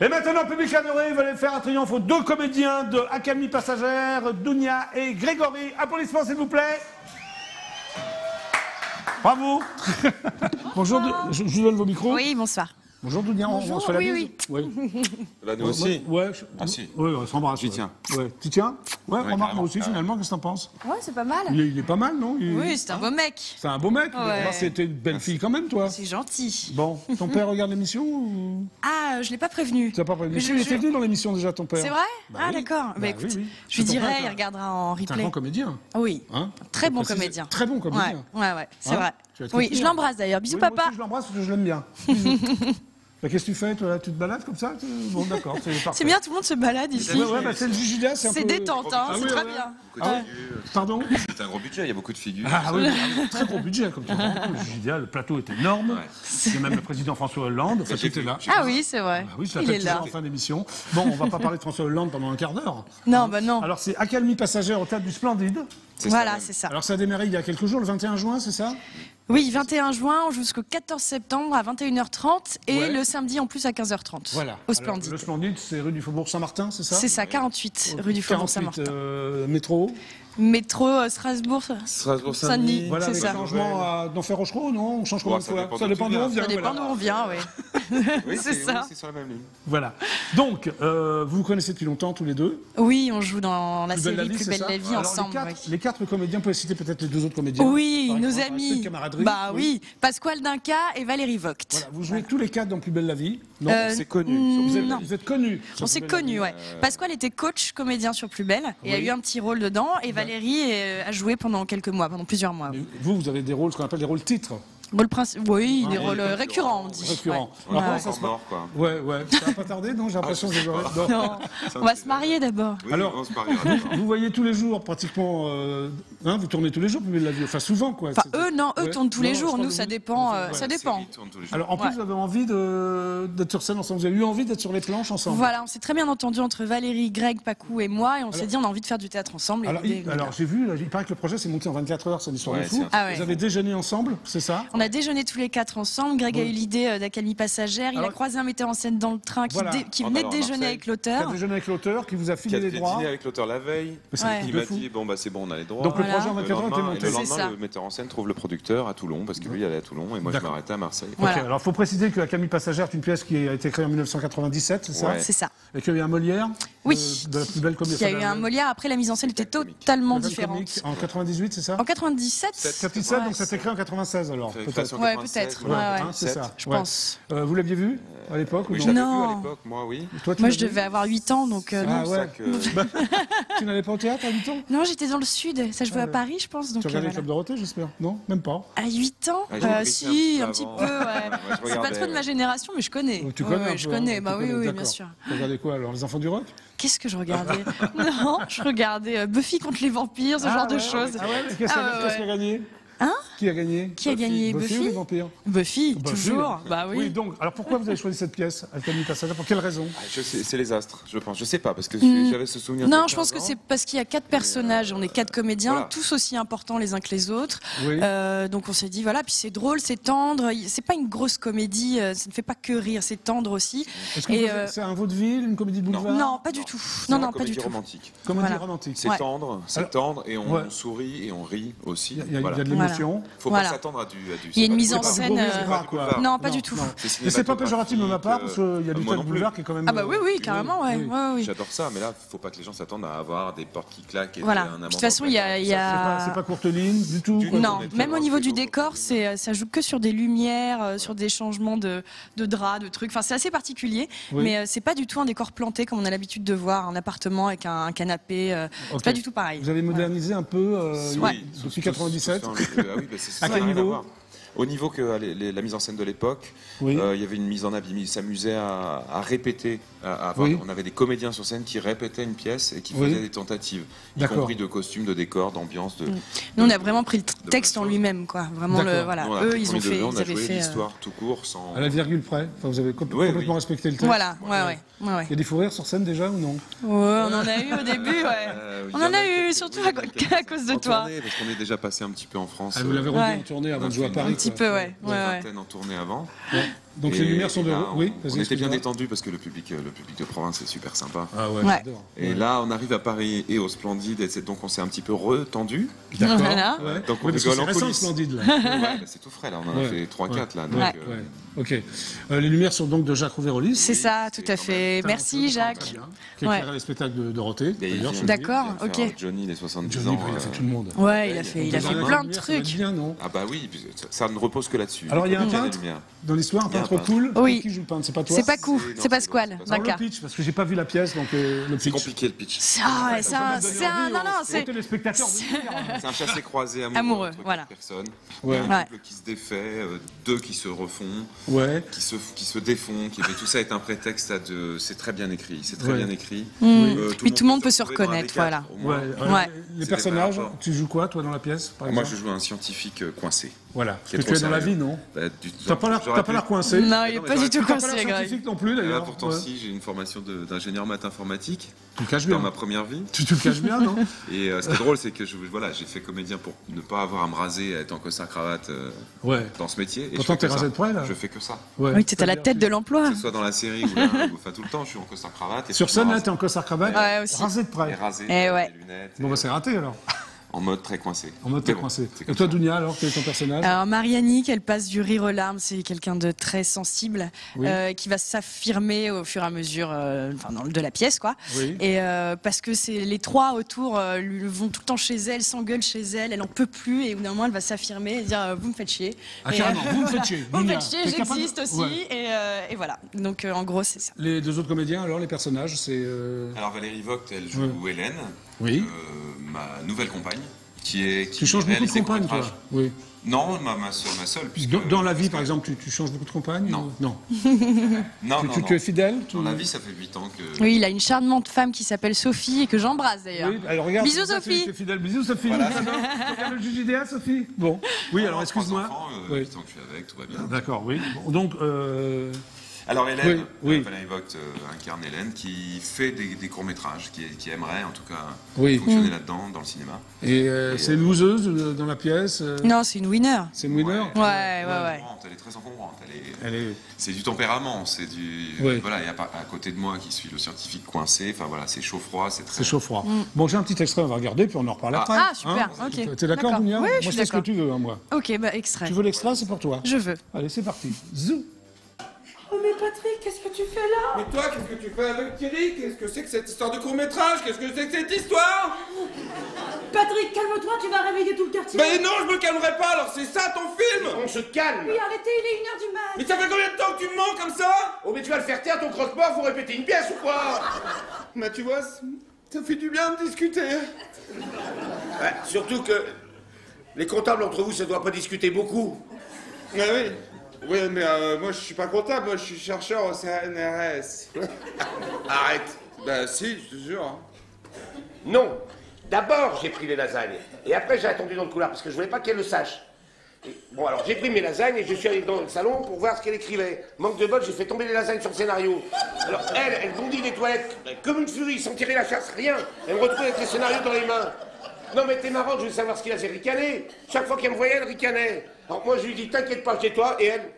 Et maintenant, public adoré, vous allez faire un triomphe aux deux comédiens de Accalmies Passagères, Dounia et Grégory. Applaudissements, s'il vous plaît. Bravo. Bonjour, je vous donne vos micros. Oui, bonsoir. Bonjour Dounia, on se fait la bise. Oui. Là, nous aussi. Ouais, on s'embrasse. Tu tiens. Ouais. Tu tiens? Ouais, on remarque, moi aussi, finalement. Qu'est-ce que t'en penses? Ouais, c'est pas mal. Il est pas mal, non? Oui, c'est un beau mec. C'est un beau mec. Ouais. C'était une belle fille quand même, toi. C'est gentil. Bon, ton père regarde l'émission ou... Ah, je l'ai pas prévenu. Tu l'as pas prévenu? Il était venu dans l'émission déjà, ton père. C'est vrai? Ah, d'accord. Bah écoute, je lui dirai, il regardera en replay. C'est un bon comédien. Oui. Très bon comédien. Très bon comédien. Ouais, ouais, c'est vrai. Oui, je l'embrasse d'ailleurs. Bisous, papa. Je l'embrasse parce que je l'aime bien. Qu'est-ce que tu fais, toi? Tu te balades comme ça? Bon, d'accord, c'est parfait. C'est bien, tout le monde se balade ici. Ouais, bah, c'est le GJDA, c'est un peu... détente, hein, c'est très bien. Pardon? C'est un gros budget, il y a beaucoup de figures. Ah oui, très gros budget, comme tu vois. Le GJDA, le plateau est énorme. C'est même le président François Hollande, enfin, c'était là. Ah oui, c'est vrai. Oui, il est là. En fin d'émission. Bon, on va pas parler de François Hollande pendant un quart d'heure. Non, bah non. Alors, c'est Accalmies Passagères au théâtre du Splendid. Voilà, c'est ça. Alors, ça a démarré il y a quelques jours, le 21 juin, c'est ça? Oui, 21 juin jusqu'au 14 septembre à 21h30 et le samedi en plus à 15h30. Voilà. Au Splendid. Alors, le Splendid, c'est rue du Faubourg-Saint-Martin, c'est ça? C'est ça, 48 rue du Faubourg-Saint-Martin. Métro? Métro Strasbourg-Saint-Denis. Voilà, c'est ça. Changement à Denfert-Rochereau, non? On change combien de fois? Ça dépend d'où on vient. Ça dépend d'où on vient, oui. Oui, c'est ça. Oui, c'est sur la même ligne. Voilà. Donc, vous vous connaissez depuis longtemps tous les deux? Oui, on joue dans la série Plus belle la vie ensemble. Les quatre comédiens, vous pouvez citer peut-être les deux autres comédiens? Oui, nos amis. Bah oui, Pascale Dinca et Valérie Vogt. Voilà, vous jouez tous les quatre dans Plus belle la vie. Non, c'est connu. Vous êtes connus. On s'est connus, ouais. Pascale était coach comédien sur Plus belle et a eu un petit rôle dedans. Et Valérie a joué pendant quelques mois, pendant plusieurs mois. Et vous, vous avez des rôles, ce qu'on appelle des rôles titres. Oui, des rôles récurrents, on dit. Récurrents. Ouais. Alors, ça se mort, quoi. Ouais, ouais. Ça va pas tarder, non? J'ai l'impression que je vais... Non, on va se marier d'abord. Oui, alors, on se mariera d'abord. Vous voyez tous les jours, pratiquement... hein, vous tournez tous les jours, mais la vie... Enfin, souvent, quoi. Enfin, eux, non, eux tournent tous les jours. Nous, ça dépend. Ça dépend. Alors, en plus, vous avez envie d'être sur scène ensemble. Vous avez eu envie d'être sur les planches ensemble. Voilà, on s'est très bien entendu entre Valérie, Greg, Pacou et moi. Et on s'est dit, on a envie de faire du théâtre ensemble. Alors, j'ai vu, il paraît que le projet s'est monté en 24 heures, c'est une histoire de fou. Vous avez déjeuné ensemble, c'est ça? On a déjeuné tous les quatre ensemble. Greg a eu l'idée d'Accalmies Passagères. Il a croisé un metteur en scène dans le train qui venait de déjeuner avec l'auteur. Qui a déjeuné avec l'auteur, qui vous a filé les droits. Qui a dîné avec l'auteur la veille. Qui m'a dit, bon, bah c'est bon, on a les droits. Donc le projet en 24 heures était monté. Le lendemain, le metteur en scène trouve le producteur à Toulon, parce que lui, il allait à Toulon et moi, je m'arrêtais à Marseille. Alors, il faut préciser que Accalmies Passagères est une pièce qui a été créée en 1997, c'est ça? C'est ça. Et qu'il y a eu un Molière. Oui. De la Plus belle comédie. Il y a eu un Molière. Après, la mise en scène était totalement différente. En 98, c'est ça? En 97. Donc ça s'est créé en 96 alors. Ouais, peut-être. Ouais, ouais. C'est ça, je pense. Vous l'aviez vu à l'époque? Oui, je l'avais vu à l'époque, moi, oui. Toi, moi, je devais avoir 8 ans, donc... Ah ouais. Tu n'allais pas au théâtre à 8 ans? Non, j'étais dans le sud, ça jouait à Paris, je pense. Donc, tu regardais le Club Dorothée, j'espère? Non, même pas. À 8 ans? Si, un petit peu, ouais. C'est pas trop de ma génération, mais je connais. Tu connais? Je connais, bah oui, oui, bien sûr. Tu regardais quoi, alors? Les Enfants du Rock? Qu'est-ce que je regardais? Non, je regardais Buffy contre les vampires, ce genre de choses. Ah ouais? Qu'est-ce qu'elle a gagné? Hein? Qui a gagné? Qui a gagné? Buffy ou les vampires? Buffy, toujours. Bah oui. Oui, donc, alors pourquoi vous avez choisi cette pièce, Accalmies Passagères? Pour quelle raison? C'est les astres, je pense. Je sais pas, parce que j'avais ce souvenir. Non, je pense que c'est parce qu'il y a quatre personnages, on est quatre comédiens, tous aussi importants les uns que les autres. Oui. Donc on s'est dit, voilà, puis c'est drôle, c'est tendre, c'est pas une grosse comédie, ça ne fait pas que rire, c'est tendre aussi. Est-ce que c'est un vaudeville, une comédie de boulevard? Non, pas du tout. Non, non, pas du tout. Comédie romantique. Comédie romantique. C'est tendre, et on sourit et on rit aussi. Il faut pas s'attendre à du... Il y a une mise en scène... Non, pas du tout. Et c'est pas péjoratif de ma part, parce qu'il y a du théâtre boulevard qui est quand même... Ah bah oui, oui, carrément, ouais. J'adore ça, mais là, il faut pas que les gens s'attendent à avoir des portes qui claquent et un amant... De toute façon, il y a... C'est pas Courteline, du tout. Non, même au niveau du décor, ça joue que sur des lumières, sur des changements de draps, de trucs. Enfin, c'est assez particulier, mais c'est pas du tout un décor planté comme on a l'habitude de voir, un appartement avec un canapé. C'est pas du tout pareil. Vous avez modernisé un peu depuis 97? Ah oui, bah à quel niveau? Au niveau que la mise en scène de l'époque, il y avait une mise en abîme, ils s'amusaient à répéter. On avait des comédiens sur scène qui répétaient une pièce et qui faisaient des tentatives, y compris de costumes, de décors, d'ambiance. Nous, on a vraiment pris le texte en lui-même, quoi. Vraiment, voilà. Eux, ils ont fait. On a joué l'histoire tout court, sans... À la virgule près. Enfin, vous avez complètement respecté le texte. Voilà, ouais, ouais. Il y a des fous rires sur scène déjà ou non? Ouais, on en a eu au début, ouais. On en a eu, surtout à cause de toi. Parce qu'on est déjà passé un petit peu en France. Vous l'avez rendu en tournée avant de jouer à Paris? Un petit peu, ouais. Une vingtaine en tournée avant. Donc et, les lumières sont de... Là, oui, on était bien détendu parce que le public de province est super sympa. Ah ouais, ouais. Et là, on arrive à Paris et au Splendid, et donc on s'est un petit peu retendu. D'accord. Voilà. Ouais. Donc on rigole en coulisses. Splendid, là. Ouais, c'est tout frais, là. On en a fait 3-4, là. Donc, ouais. Ok. Les lumières sont donc de Jacques Rouverolis. C'est ça, tout à fait. Merci, Jacques. Qui a créé les spectacles de Dorothée. D'accord, ok. Johnny, les 70 ans. Il a fait tout le monde. Ouais, il a fait plein de trucs. Ah bah oui, ça ne repose que là-dessus. Alors, il y a un peintre dans l'histoire, trop cool. Oui. Qui joue le peintre? C'est pas toi. C'est pas cool. C'est Pascale Dinca. Le pitch, parce que j'ai pas vu la pièce, donc le pitch. C'est compliqué le pitch. C'est un, non, c'est un chassé croisé amoureux. Voilà. Personne. Ouais. Un couple qui se défait, deux qui se refont, ouais. qui se défont, qui tout ça est un prétexte à de. C'est très bien écrit. C'est très bien écrit. Puis tout le monde peut se reconnaître, voilà. Les personnages. Tu joues quoi toi dans la pièce? Moi, je joue un scientifique coincé. Voilà. Que tu es dans la vie, non? T'as pas l'air coincé. Non, il n'est pas du tout coincé, Greg. Non plus, d'ailleurs. Pourtant, si, j'ai une formation d'ingénieur maths informatique. Tu le caches bien. Dans ma première vie. Tu te le caches bien, non? Et ce qui est drôle, c'est que j'ai fait comédien pour ne pas avoir à me raser, à être en costard-cravate dans ce métier. Et pourtant, tu es rasé de près, là. Je fais que ça. Ouais. Oui, tu es à la tête de l'emploi. Que ce soit dans la série ou là, enfin tout le temps, je suis en costard-cravate. Sur scène, là, tu es en costard-cravate, rasé de près. Et rasé, avec des lunettes. Bon, bah, c'est raté, alors. En mode très coincé. En mode très coincé. Et toi, Dounia, alors, quel est ton personnage? Alors, Marianique, elle passe du rire aux larmes. C'est quelqu'un de très sensible, qui va s'affirmer au fur et à mesure de la pièce, quoi. Oui. Et parce que les trois autour vont tout le temps chez elle, s'engueulent chez elle, elle n'en peut plus, et au bout d'un moment, elle va s'affirmer et dire vous me faites chier. Ah, carrément, vous me faites chier. Vous me faites chier, j'existe aussi. Ouais. Et voilà. Donc, en gros, c'est ça. Les deux autres comédiens, alors, les personnages, c'est. Alors, Valérie Vogt, elle joue Hélène. Oui. Ma nouvelle compagne, qui changes beaucoup de compagne, toi? Oui. Non, ma seule. Dans la vie, par exemple, tu changes beaucoup de compagne? Non. Non. Tu es fidèle? Dans la vie, ça fait 8 ans que... Oui, il a une charmante femme qui s'appelle Sophie et que j'embrasse, d'ailleurs. Oui, alors regarde. Bisous, Sophie. Tu es fidèle. Bisous, Sophie. Voilà. Regarde le GJDA, Sophie. Bon. Oui, alors excuse-moi. 8 ans que je suis avec, tout va bien. D'accord, oui. Donc... Alors Hélène, Valérie Vogt incarne Hélène, qui fait des courts-métrages, qui aimerait en tout cas fonctionner là-dedans, dans le cinéma. Et c'est une loseuse dans la pièce? Non, c'est une winner. C'est une winner? Ouais. Elle est très encombrante, c'est du tempérament, c'est du... Voilà, et à côté de moi qui suis le scientifique coincé, enfin voilà, c'est chaud-froid, c'est très... C'est chaud-froid. Bon, j'ai un petit extrait, on va regarder, puis on en reparle après. Ah, super, ok. T'es d'accord, Dounia? Oui, je suis d'accord. Moi, je fais ce que tu veux, moi. Ok, bah extrait. Tu veux l'extrait, c'est pour toi? Je veux. Allez, c'est parti. Zou. Oh mais Patrick, qu'est-ce que tu fais là? Mais toi, qu'est-ce que tu fais avec Thierry? Qu'est-ce que c'est que cette histoire de court-métrage? Qu'est-ce que c'est que cette histoire? Patrick, calme-toi, tu vas réveiller tout le quartier. Mais non, je me calmerai pas, alors c'est ça ton film? On se calme. Oui, arrêtez, il est 1h du mat. Mais ça fait combien de temps que tu me mens comme ça? Oh mais tu vas le faire taire ton croque-mort, faut répéter une pièce ou quoi? Bah tu vois, ça fait du bien de discuter. Ouais, surtout que les comptables entre vous, ça doit pas discuter beaucoup. Ah oui. Oui, mais moi, je suis pas comptable, moi, je suis chercheur au CNRS. Arrête. Bah si, je te jure. Non. D'abord, j'ai pris les lasagnes. Et après, j'ai attendu dans le couloir, parce que je voulais pas qu'elle le sache. Et, bon, alors, j'ai pris mes lasagnes et je suis allé dans le salon pour voir ce qu'elle écrivait. Manque de bol, j'ai fait tomber les lasagnes sur le scénario. Alors, elle bondit des toilettes comme une furie, sans tirer la chasse, rien. Elle me retrouve avec les scénarios dans les mains. Non, mais t'es marrant, je veux savoir ce qu'il a fait ricaner. Chaque fois qu'elle me voyait, elle ricanait. Alors moi, je lui dis, t'inquiète pas, c'est toi, et elle...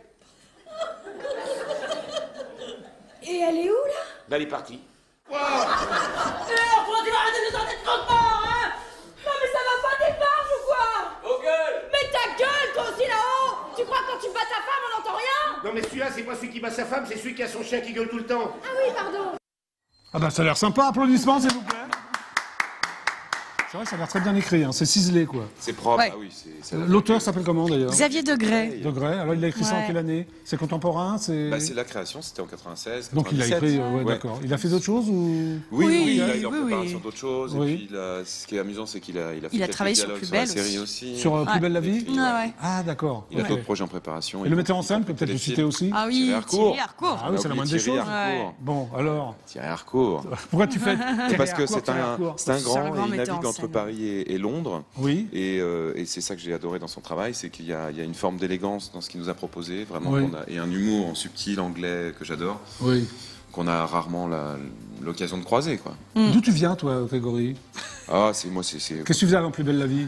Et elle est où, là? Ben, elle est partie. Wow. Alors, pourquoi tu vas arrêter de sortir de transport, hein? Non, mais ça va pas, t'es barges ou quoi? Oh, gueule! Mais ta gueule, toi aussi, là-haut! Tu crois que quand tu bats ta femme, on n'entend rien? Non, mais celui-là, c'est pas celui qui bat sa femme, c'est celui qui a son chien qui gueule tout le temps. Ah oui, pardon. Ah ben, ça a l'air sympa, applaudissements, s'il vous plaît. C'est vrai, ça a l'air très bien écrit, hein. C'est ciselé, quoi. C'est propre, ouais. Ah oui. L'auteur s'appelle comment, d'ailleurs? Xavier Daugreilh. Daugreilh, alors il a écrit ça en quelle année? C'est contemporain? C'est la création, c'était en 96, 97. Donc il a écrit, d'accord. Il a fait d'autres choses ou... Oui, il a eu en préparation d'autres choses. Et puis ce qui est amusant, c'est qu'il a fait quelques dialogues sur la série aussi. Sur Plus belle la vie? Ah, d'accord. Il a d'autres projets en préparation. Et le metteur en scène peut peut-être le citer aussi? Ah oui, Thierry Harcourt. Ah oui, c'est la moindre des choses. Bon, alors... Thierry Harcourt. Pourquoi tu fais? Parce que c'est un grand, il navigue entre Paris et Londres, et c'est ça que j'ai adoré dans son travail, c'est qu'il y a une forme d'élégance dans ce qu'il nous a proposé, vraiment, et un humour en subtil anglais que j'adore, qu'on a rarement l'occasion de croiser, quoi. D'où tu viens, toi, Grégory? Ah, c'est moi, Qu'est-ce que tu faisais avant Plus belle la vie?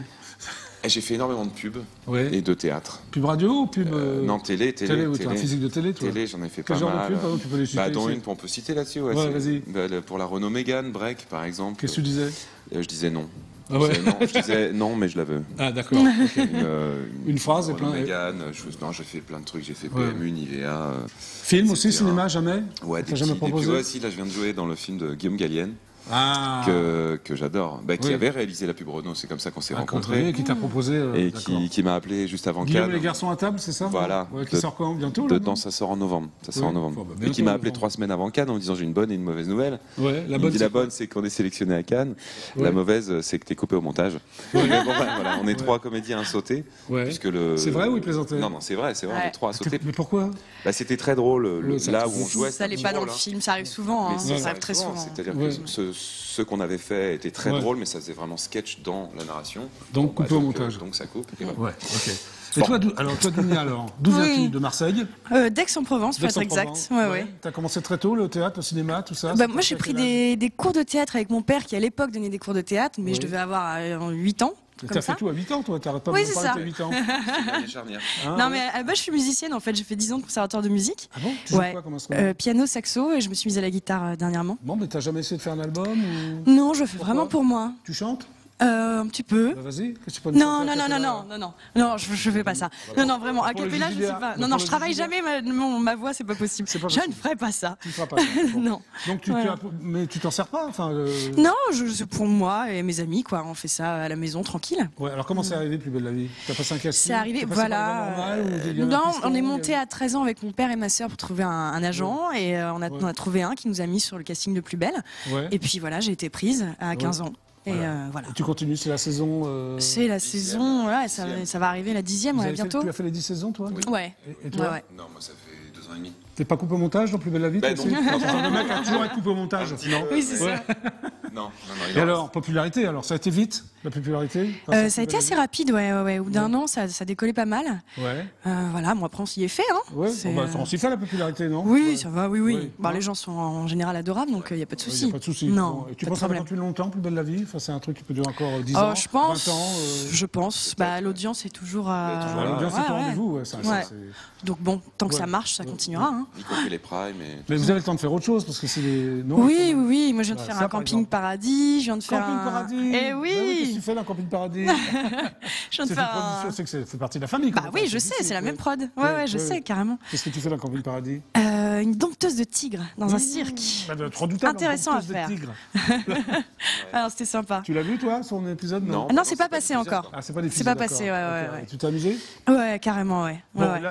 J'ai fait énormément de pubs et de théâtre. Pub radio ou pub non, télé. Physique de télé, toi. Télé, j'en ai fait pas mal. Quel genre de pub, par exemple, tu peux les citer? Bah, dans une, on peut citer là-dessus, ouais. Ouais, vas-y. Bah, pour la Renault Mégane, Break, par exemple. Qu'est-ce que tu disais? Je disais non. Ah ouais. Je disais non, mais je la veux. Ah, d'accord. Okay. Une phrase et plein. Mégane, j'ai fait plein de trucs, j'ai fait PMU, Nivea. Film etc. aussi, cinéma, jamais? Ouais, des jamais proposé. Ouais, si, là, je viens de jouer dans le film de Guillaume Gallienne. Ah. Que j'adore, qui avait réalisé la pub Renault, c'est comme ça qu'on s'est rencontrés. Et qui t'a proposé. Et qui m'a appelé juste avant Cannes. Les garçons à table, c'est ça? Voilà. Ouais, qui sort quand bientôt? Dedans, ça sort en novembre. Ça sort en novembre. Enfin, et qui m'a appelé 3 semaines avant Cannes en me disant j'ai une bonne et une mauvaise nouvelle. Ouais, la bonne, c'est qu'on est sélectionné à Cannes. Ouais. La mauvaise, c'est que t'es coupé au montage. Ouais. Mais bon, voilà, on est 3 comédiens à sauter. Ouais. C'est vrai ou il plaisantait? Non, c'est vrai, on est 3 à sauter. Mais pourquoi? C'était très drôle là où on jouait. Ça n'est pas dans le film, ça arrive souvent. Ça arrive très souvent. C'est-à-dire que ce qu'on avait fait était très drôle, mais ça faisait vraiment sketch dans la narration. Donc, coupé au montage. Donc, ça coupe. Et, okay. Et toi, Dounia, alors, d'où viens-tu? De Marseille? D'Aix-en-Provence, pour être exact. Ouais. Tu as commencé très tôt le théâtre, le cinéma, tout ça? Moi, j'ai pris des cours de théâtre avec mon père qui, à l'époque, donnait des cours de théâtre, mais je devais avoir 8 ans. T'as fait tout à 8 ans, toi? T'arrêtes pas de me parler, t'as 8 ans. Non, mais à la base, je suis musicienne, en fait. J'ai fait 10 ans de conservatoire de musique. Ah bon? Tu joues quoi comme instrument? Piano, saxo, et je me suis mise à la guitare dernièrement. Bon, mais t'as jamais essayé de faire un album ou... Non, je fais vraiment pour moi. Tu chantes? Un petit peu. Bah vas-y. Non, je fais pas ça. Voilà. Non, vraiment, a cappella, je sais pas. Non, je travaille jamais ma voix, c'est pas possible. Je ne ferai pas ça. Tu ne feras pas ça. Bon. Non. Donc mais tu t'en sers pas, Non, c'est pour moi et mes amis, quoi. On fait ça à la maison, tranquille. Ouais. Alors comment c'est arrivé, Plus belle la vie? T'as passé un casting? C'est arrivé, voilà. Non, on est monté à 13 ans avec mon père et ma sœur pour trouver un agent, et on a trouvé un qui nous a mis sur le casting de Plus belle. Et puis voilà, j'ai été prise à 15 ans. Et tu continues, c'est la saison... C'est la saison, ouais, ça va arriver la 10e, bientôt. Tu as fait les 10 saisons, toi? Oui. Et toi? Non, moi ça fait 2 ans et demi. T'es pas coupé au montage dans Plus belle la vie? Non. Le mec a toujours été coupé au montage. Oui, c'est ça. Non. Et alors, popularité, alors ça a été vite, la popularité? Ça a été assez rapide, ouais. Au bout d'un an, ça décollait pas mal. Ouais. Voilà, moi après on s'y est fait, hein. Ouais, on s'y fait la popularité, non? Oui, ça va, oui. Les gens sont en général adorables, donc il n'y a pas de souci. Il n'y a pas de souci. Non. Et tu penses que ça va continuer longtemps, Plus belle la vie? Enfin, c'est un truc qui peut durer encore 10 ans, 20 ans? Je pense. L'audience est toujours à... L'audience est au rendez-vous, ouais. Donc bon, tant que ça marche, ça continuera. Y compris les primes. Mais vous avez le temps de faire autre chose, parce que c'est... Oui. Moi, je viens de faire un Camping Paradis, je viens de faire Camping Paradis. Eh oui. Qu'est-ce que tu fais là, Camping Paradis? Je viens de faire un... C'est que ça fait partie de la famille. Bah oui, je sais, c'est la même prod. Ouais, je sais, carrément. Qu'est-ce que tu fais là, Camping Paradis? Une dompteuse de tigres dans un cirque. Intéressant à faire. Alors, c'était sympa. Tu l'as vu, toi, son épisode? Non, c'est pas passé encore. Ah, c'est pas diffusé? C'est pas passé, ouais. Tu t'es amusé? Ouais, carrément, ouais.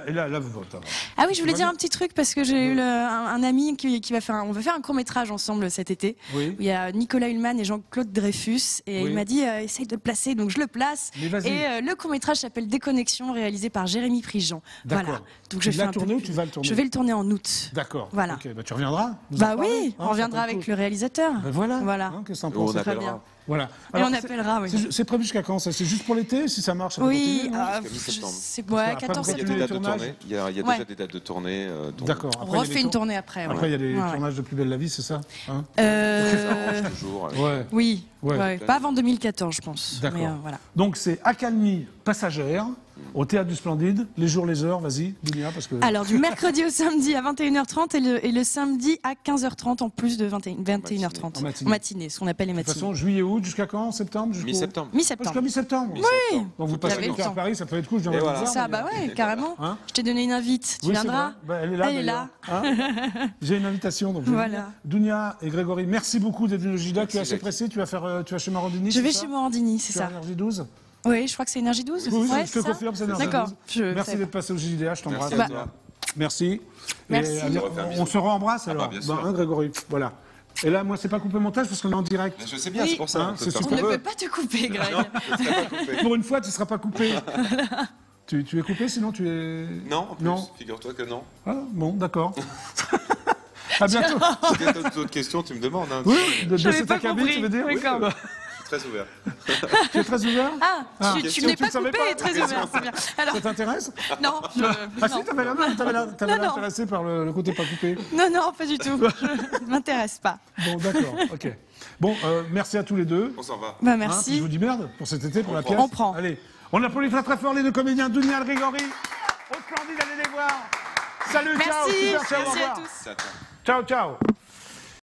Et là, vous votez. Ah oui, je voulais dire un petit truc, parce que j'ai eu un ami qui va faire... On va faire un court-métrage ensemble cet été. Oui. Il y a Nicolas Hulman et Jean-Claude Dreyfus. Et il m'a dit, essaye de le placer. Donc je le place. Et le court-métrage s'appelle Déconnexion, réalisé par Jérémy Prigent. Voilà. Donc je vais le tourner ou tu vas le tourner? Je vais le tourner en août. D'accord. Voilà. Okay. Bah, tu reviendras? Bah oui, on reviendra avec le réalisateur. Bah, voilà. Hein, on appellera. Voilà. Alors, et on appellera, oui. C'est prévu jusqu'à quand, ça? C'est juste pour l'été, si ça marche? Oui, c'est 14 septembre. Il y a déjà des dates de tournée. D'accord. On refait une tournée après. Après, il y a des tournages de Plus belle la vie, c'est ça? Ça arrange toujours. Oui, pas avant 2014, je pense. D'accord. Donc, c'est Accalmies Passagères. Au théâtre du Splendid, les jours, les heures, vas-y, Dounia, parce que... Alors, du mercredi au samedi à 21h30 et le samedi à 15h30, en plus de 21h30. En matinée, ce qu'on appelle les matinées. De toute façon, juillet, août, jusqu'à quand? Septembre? Mi-septembre. Jusqu'à mi-septembre. Oui. Donc vous passez l'été à Paris, ça peut être cool, je viens de voir. C'est ça, bah ouais, carrément. Je t'ai donné une invite, tu viendras. Elle est là. J'ai une invitation, donc voilà. Dounia et Grégory, merci beaucoup d'être venus au GJDA. Tu es assez pressé, tu vas chez Morandini? Je vais chez Morandini, c'est ça. Énergie 12? Oui, je crois que c'est Énergie 12. Oui, je te confirme, c'est Énergie 12. Merci d'être passé au GJDA, je t'embrasse. Merci. On se re-embrasse alors, Grégory. Voilà. Et là, moi, c'est pas coupé montage parce qu'on est en direct. Je sais bien, c'est pour ça. On ne peut pas te couper, Greg. Pour une fois, tu ne seras pas coupé. Tu es coupé, sinon tu es... Non, en plus, figure-toi que non. Ah, bon, d'accord. À bientôt. Si tu as d'autres questions, tu me demandes. Oui, de cet acabit, tu veux dire? D'accord. Très ouvert. Tu es très ouvert? Ah, tu n'es pas coupé et très ouvert, c'est bien. Alors... Ça t'intéresse? Non. Ah si, t'avais l'air intéressée par le côté pas coupé. Non, pas du tout. Je ne m'intéresse pas. Bon, d'accord, ok. Bon, merci à tous les deux. On s'en va. Bah, merci. Je vous dis merde pour cet été, pour la pièce. On prend. Allez, On applaudit très très fort les deux comédiens, Dounia et Grégory. Au Splendid, allez les voir. Salut, merci, ciao, super, ciao, merci à tous. Ciao, ciao.